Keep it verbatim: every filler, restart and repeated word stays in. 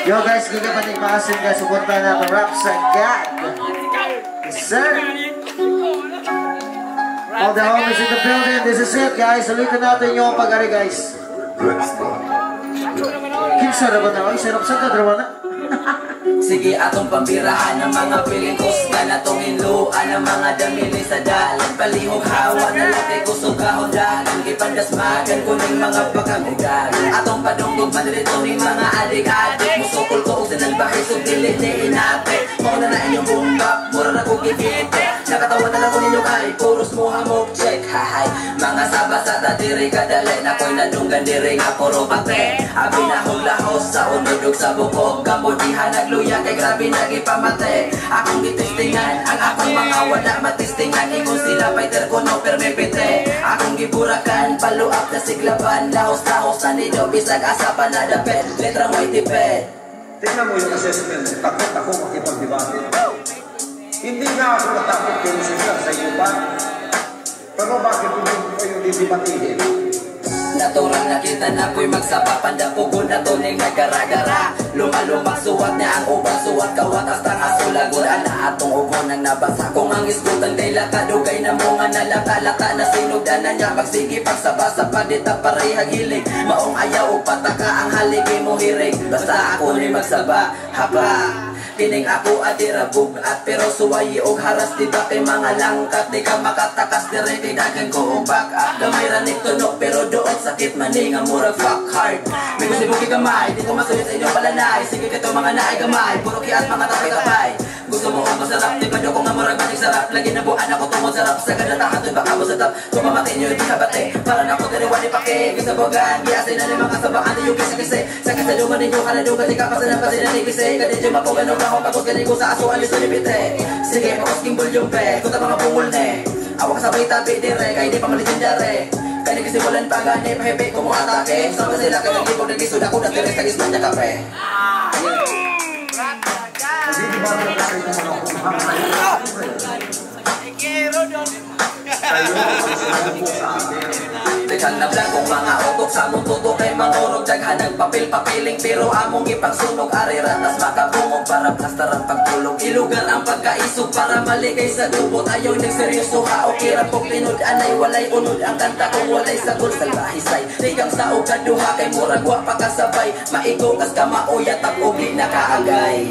Yo guys, kita panikmasin guys, suportan na Rap Sagad. Yes sir. All the homies in the building, this is it guys. Ulitin natin yung pag-ari guys. Kinsa na ba na? Ay, sarap sa kadrawa na. Sige atong pambirahan ng mga pilingkos na natunginluan ng mga damili sa dalan palihog hawa na laki kusog kahundagan gipandasmagan ko ng mga pakagugan atong padunggog madalito ng mga adik-adik musukol ko usin ang bahisog dilit ni inapit mauna na inyong bumbap mura na kong gipite nakatawa na lang ko ninyo kay puros muhamog check hahay mga sabasata diri kadalin ako'y nadunggan diri nga puro pate abi na hulahos sa unudog sa bukog kapudihan nagluya kay grabe nagipamatay akong gitistingan ang akong mga wala matistingan ikon sila fighter ko no permepite akong giburakan paluap na siglaban lahos-lahos na nido bisag asapan na dapet letrang way tipet. Tingnan mo yung assessment takot ako makipagdibate hindi na ako natakot yung sister sa iyo ba pero bakit hindi ko kayong didibatihin naturang nakita na ko'y magsapa pandapugon na tunay nga gara-gara lumalumag suwat niya ang ubang suwat kawatas ng asulaguran na atong ugon ang nabasa kung ang isgutan kay lakadugay na mga nalakalaka na sinugdan na niya pagsigi pagsabasa padita pareha gilig maong ayaw pataka ang haligi mo hirig basta ako ni magsaba haba kining ako adira bugat pero suwayi og haras di ba kay mga langkat di ka makatakas dire kay dagan ko og back up gamay ra nitunog pero doon sakit maning ang murag fuck hard may gusto mo kikamay di ko masulit sa inyong palanay sige kato mga naay gamay puro kiat mga tapay-tapay gusto mo ako sarap di ba ko nga murag maning sarap lagi na buwan ako tungod sarap sa kadatahan doon baka mo sa tap kumamatin nyo di kabate para na ako tariwan ipake gisabogan giasin na ni mga sabaan di yung kisa-kise sa kasaluman ninyo kaladugan di kapasanap kasi nanikise kadidyo mapugan o ako tapos galing ko sa aso alis na libite sige pakos king bulyong pe kung mga pungol ne awak sabay tabi dire kay di pa malitin dare kaya nagisimulan pa gani pahibe ko mo atake sama sila kaya nagipog nagisod ako na dire sa isman niya kape dekang nablang kong mga otok sa mututo kay mangorog daghan ng papel-papiling pero among ipagsunog ariratas makabungog para plastaran pagtulog ilugar ang pagkaisog para maligay sa dubot ayaw nagseryoso ha o kirapok tinod-anay walay unod ang kanta kung walay sagol salbahisay tigang sa ugaduha kay muragwa pakasabay maigo kas kamaoy at ang ugli na kaagay